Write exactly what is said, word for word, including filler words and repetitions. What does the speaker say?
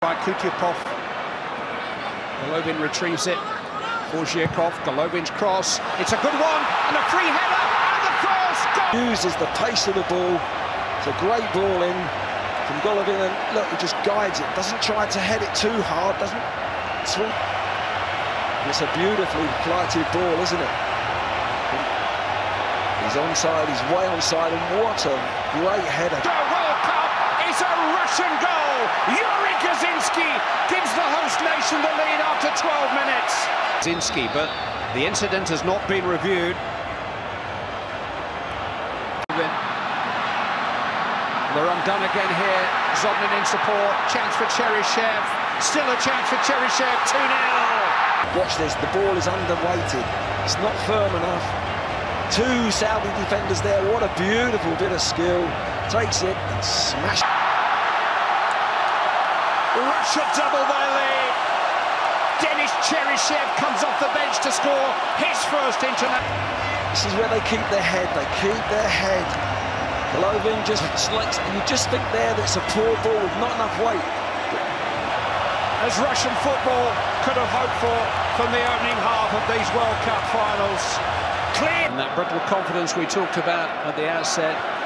By Kukyupov. Golovin retrieves it. Gorshiyakov, Golovin's cross. It's a good one, and a free header, and the first goal! Uses the pace of the ball. It's a great ball in from Golovin, and look, he just guides it. Doesn't try to head it too hard, doesn't swing. It's a beautifully flighted ball, isn't it? He's onside, he's way onside, and what a great header. The World Cup is a Russian goal! Yury Gazinsky gives the host nation the lead after twelve minutes. Gazinsky, but the incident has not been reviewed. They're undone again here. Zobnin in support. Chance for Cheryshev. Still a chance for Cheryshev. two nil. Watch this. The ball is underweighted. It's not firm enough. Two Saudi defenders there. What a beautiful bit of skill. Takes it and smashes. Russia double their lead. Denis Cheryshev comes off the bench to score his first international. This is where they keep their head. They keep their head. Golovin just selects, and you just think there that's a poor ball with not enough weight. As Russian football could have hoped for from the opening half of these World Cup finals. Clear. And that brittle confidence we talked about at the outset.